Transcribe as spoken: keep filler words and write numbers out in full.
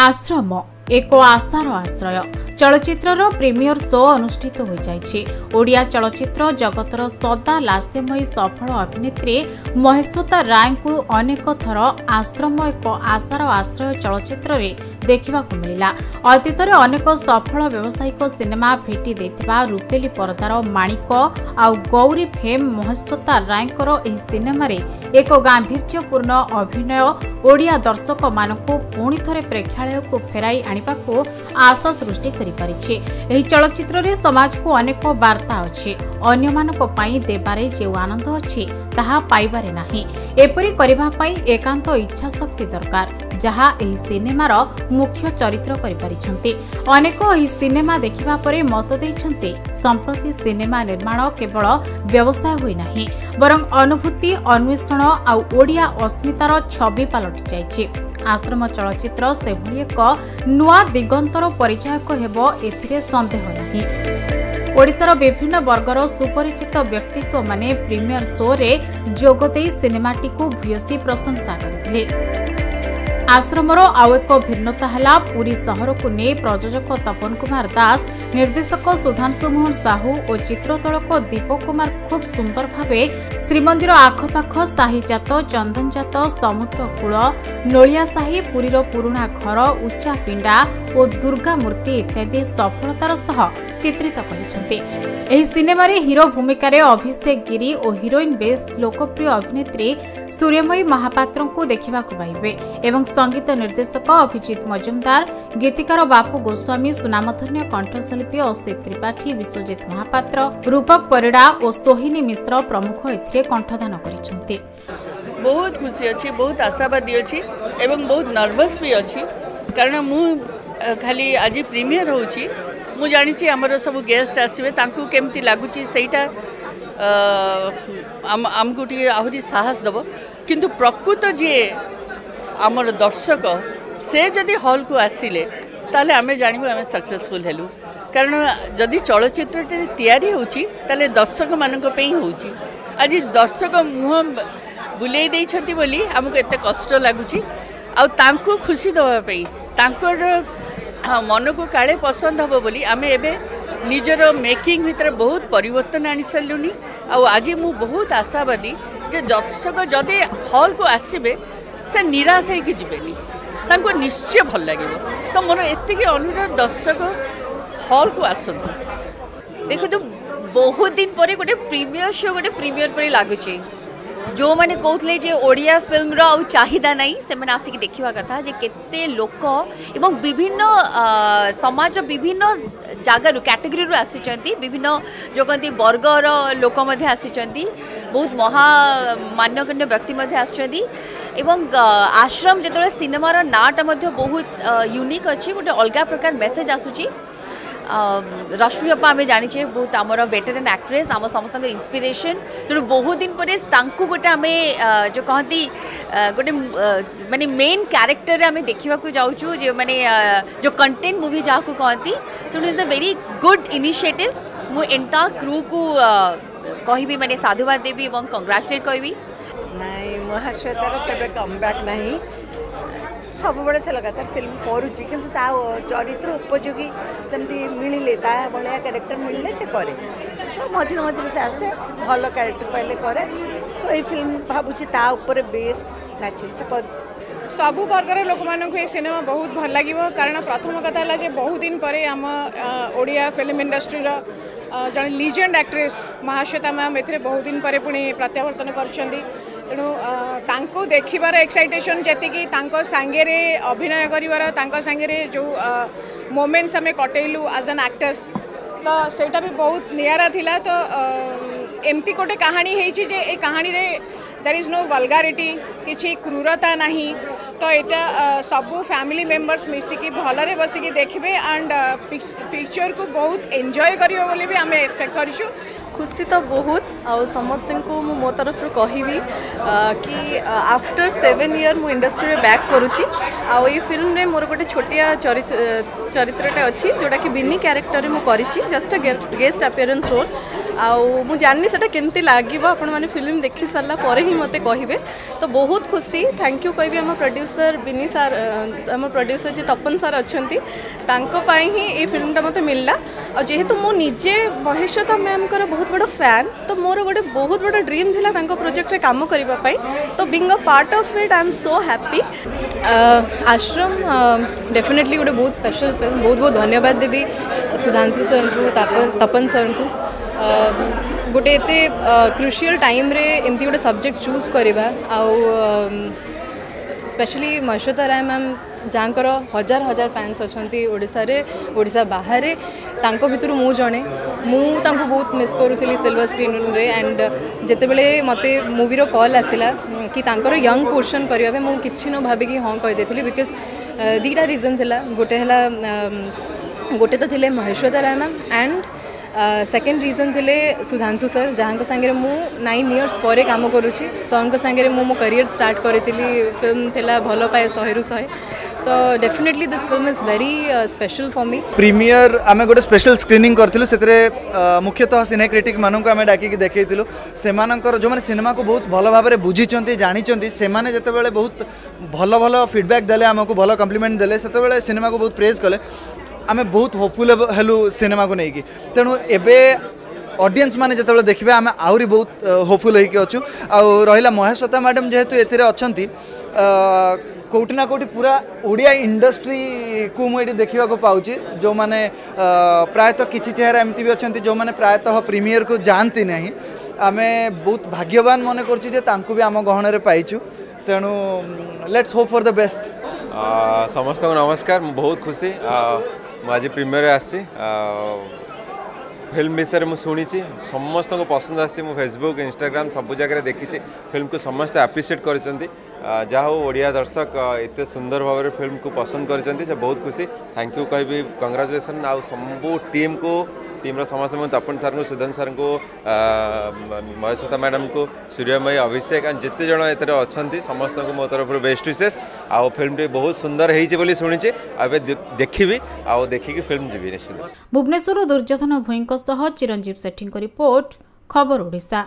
आश्रम एक आशार आश्रय चलचित्र प्रीमियर शो अनुष्ठित हो जाइए। ओडिया चलचित्र जगतर सदा लास्यमयी सफल अभिनेत्री महेश्वेता राय को अनेक थर आश्रम एक आशार आश्रय चलचित्र देखा मिला। अतीतर अनेक सफल व्यावसायिक सिनेमा भेटी देथिबा रूपेली पर्दार माणिक आउ गौरी फेम महेश्वेता रायंकर एही सिनेमा रे एक गांभीर्यपूर्ण अभिनय ओडिया दर्शक मानकु पुणी थरे प्रेक्षालय को फेराई आनिबा को आशा सृष्टि करि परिछि। एही चलचित्र रे समाज को अनेक वार्ता अछि, अन्य मानक पई देबारे जे आनंद अछि ताहा पाइबारे नाही। एपरि करिबा पई एकांत इच्छा शक्ति दरकार, जहाँ एही सिनेमार मुख्य चरित्र करिपारिछन्ते। अनेक एही सिनेमा देखिबा परे मत दैछन्ते संप्रति सिनेमा निर्माण केवल व्यवसाय होई नाही बरं अनुभूति अन्वेषण आउ ओडिया अस्मितार छवि पालटि जाइछि। आश्रम चलचित्र सेभली एक नुआ दिगंतर परिचायक हेबो एथिरे संदेह नाही। ओडिशार विभिन्न वर्गर सुपरिचित व्यक्तित्व माने प्रीमियर शो रे जोगदेई सिनेमाटीकु भूयसी प्रशंसा करथिले। आश्रमर आउ एक भिन्नता है पुरी सहर को नहीं। प्रयोजक तपन कुमार दास, निर्देशक सुधांशु मोहन साहू और चित्रतोलक दीपक कुमार खूब सुंदर भाव श्रीमंदिर आखपाख साहिजात चंदनजात समुद्रकूल नोलिया साहि पुरीर पुराणा घर उच्चा पिंडा और दुर्गा मूर्ति इत्यादि सफलतार सह चित्रित करछन्ते। एही सिनेमा रे हीरो भूमिका रे अभिषेक गिरी और हीरोइन बेस लोकप्रिय अभिनेत्री सूर्यमयी महापात्र को देखा पाइबे एवं संगीत निर्देशक अभिजीत मजुमदार, गीतिकार बापू गोस्वामी, सुनामधन्य कंठशिल्पी असित त्रिपाठी, विश्वजित महापात्र, रूपक परिड़ा और सोहिनी मिश्रा प्रमुख एथिरे कंठदान करिसन्ते। बहुत खुशी अछि, बहुत आशावादी अछि एवं बहुत नर्वस भी अछि कारण मु खाली आज प्रीमियर होउछि। मु जानी आमर सब गेस्ट आसवे केमती लगुच आमको आहरी साहस दब किंतु प्रकृत जी आमर दर्शक से जदि हॉल को आसिले ताले आमे जानबू आमे सक्सेसफुल हेलु कारण जदि चलचित्र तैयारी होची ताले दर्शक मानक पे होची। आज दर्शक मुह बुले देछथि बोली आमको एते कष्ट लगुच आ तांको खुशी दबापी तांकर हाँ मन को काले पसंद हम बोली आम एवं निजर मेकिंग भितर बहुत परिवर्तन आनी सारूनी। आज मु बहुत आशावादी जे दर्शक जदि हॉल को आसबे से निराश हो निश्चय भल लगे। तो मोर एतिक अनुरोध दर्शक हॉल को आसतु। देखो तो बहुत दिन पर गोटे प्रीमियर शो गोटे प्रीमियर पर लगुच जो मैंने कहते जे ओडिया फिल्म रो आउ चाहिदा नहीं से मैंने आसिक देखा कथा जे केते लोक एवं विभिन्न समाज विभिन्न जगार कैटेगरी रू आसी विभिन्न जो कहते वर्गर लोक आसी बहुत महामान्यगण्य व्यक्ति आसी एवं आश्रम जो सिनेमार नाटा बहुत यूनिक अच्छी गोटे अलग प्रकार मेसेज आसूची। रश्मि अप्पा आम जाचे बहुत आम वेटेरान एक्ट्रेस आम समस्त इंस्पिरेशन तेणु बहुत दिन पर गोटे आम जो कहती गोटे माने मेन क्यारेक्टर आम देखा जाऊँ जो माने जो कंटेंट मूवी जहाँ को कहती तेणु is a very good initiative. मु एंटा क्रू को कहि माने साधुवाद देवी और कंग्राचुलेट कहि नहीं महाश्वेतार केबे कमबैक नहीं सब बड़े से लगातार फिल्म करुच्ची किंतु ता चरित्र उपयोगी जमी मिले ता भाया क्यारेक्टर मिलने से करे सो मझे मझे से आसे भल क्यारेक्टर पाइले करे सो ये फिल्म भावुची ता ऊपर बेस्ट नाचल से कर सबू वर्गर लोक मानक ये सिनेमा बहुत भल लगे कारण प्रथम कथा है बहुत दिन पर आम ओडिया फिल्म इंडस्ट्री जड़े लीजेंड एक्ट्रेस महाश्वेता मैम ए बहुत दिन पर पुणी प्रत्यावर्तन कर तेणु तांको देखिबार एक्साइटेशन जैसे तांको सांगेरे अभिनय करिबार तांको सांगेरे जो मोमेंट्स आम कटेलु एज एन एक्टर्स तो सेटा भी बहुत नियारा थिला। तो एमती गोटे कहानी होइछि जे ए कहानी रे देयर इज नो वल्गारिटी किछि क्रूरता नहीं तो एटा सबु फैमिली मेम्बर्स मिसिकी भलरे बसिकी देखिबे एंड पिक्चर को बहुत एंजॉय करियो बोली भी आम एक्सपेक्ट करिछु। खुशी तो बहुत आउ समस्त को मो तरफ कहबी कि आफ्टर सेवेन इयर मु इंडस्ट्री में बैक करुच्ची आउ ये फिल्म ने मोर गोटे छोटिया चरित्रटे अच्छी जोटा कि बिनी क्यारेक्टर में मुझे जस्ट गेस्ट अपीयरेंस रोल आउ मु जानी सेटा केमती लागिबो आपण माने फिल्म देखि सारला परे ही मते कहिबे तो बहुत खुशी थैंक यू कहबी हम प्रोड्यूसर बिनी सर हम प्रोड्यूसर जे तपन सर अछंती तांको पाई ही ए फिल्मटा मते मिलला और जेहेतु मु निजे महेश्वता मैम कर बहुत बड़ फैन तो मोर गोटे बहुत बड़ ड्रीम थिला तांको प्रोजेक्ट रे काम करिबा पाई तो being a part of it I am so happy आश्रम डेफिनेटली गोटे बहुत स्पेशल फिल्म बहुत बहुत धन्यवाद देबी सुधांशु सर को तपन तपन सर को गोटे एते क्रुशियल टाइम रे एमती गोटे सब्जेक्ट चूज करवा आउ स्पेशली महश्वेता राय मैम जहाँकर हजार हजार फैन्स अछंती ओडिसा रे ओडिसा बाहर तांको भितरु मु जणे मु तांको बहुत मिस करूथली सिल्वर स्क्रीन रे एंड जते बेले मते मूवी रो कॉल आसिला कि तांकर यंग पोर्शन करबे मु किछि न भाबे कि हां कहि देथली बिकॉज़ दीटा रीजन थिला गोटे हला गोटे तो थिले महश्वेता राय मैम एंड सेकेंड रीजन थिले सुधांशु सर जहाँ सांगे मु नाइन इयर्स पर काम करुँची सर सांगे मु मो करियर स्टार्ट करी फिल्म थिला भल पाए शहे रु शहे तो definitely this film is very special for me. Premiere आम गोटे स्पेशल स्क्रीनिंग करूँ से मुख्यतः सिने क्रिटिक मानक आम डाक देखूँ से जो मैंने सिनेमा को बहुत भल भाव बुझी जानी से जो बहुत भल भल फीडबैक देले आमको भल कम्प्लीमेंट देले से सिनेमा को बहुत प्रेज कले आमे बहुत होपफुल हेलु सिनेमा को लेकिन तेणु एबे ऑडियंस माने जो देखिए आम आहरी बहुत होपफुल होचु आ रहा महश्वेता मैडम जेहेतु एंती कौटी ना कौटी पूरा ओडिया इंडस्ट्री को मुझे देखा पाँच जो मैंने प्रायतः किसी चेहरा एमती भी अच्छा जो मैंने प्रायतः प्रीमियर को जानती ना आमे बहुत भाग्यवान मन करूँ भी आम गहन पाइचु तेणु let's hope for the best. समस्त को नमस्कार बहुत खुशी मुझे प्रीमियर आसी फिल्म विषय मुझे शुणी समस्त को पसंद आसी फेसबुक इंस्टाग्राम सब जगह देखी फिल्म को समस्त आप्रिसीएट करोड़िया दर्शक एत सुंदर भाव फिल्म को पसंद कर बहुत खुशी थैंक यू कह कंग्राचुलेसन आउ सबू टीम को टीम समस्त तपन सार को सुधांशु सार को महश्वेता मैडम को सूर्यमयी अभिषेक एंड जिते जन ए अच्छा समस्त को मो तरफ बेस्ट विशेष आउ फिल्म टी बहुत सुंदर होती शुणी देखी आउ देखिकी फिल्म जी निश्चित। भुवनेश्वर दुर्योधन भूई चिरंजीव सेठी रिपोर्ट खबर ओडिशा।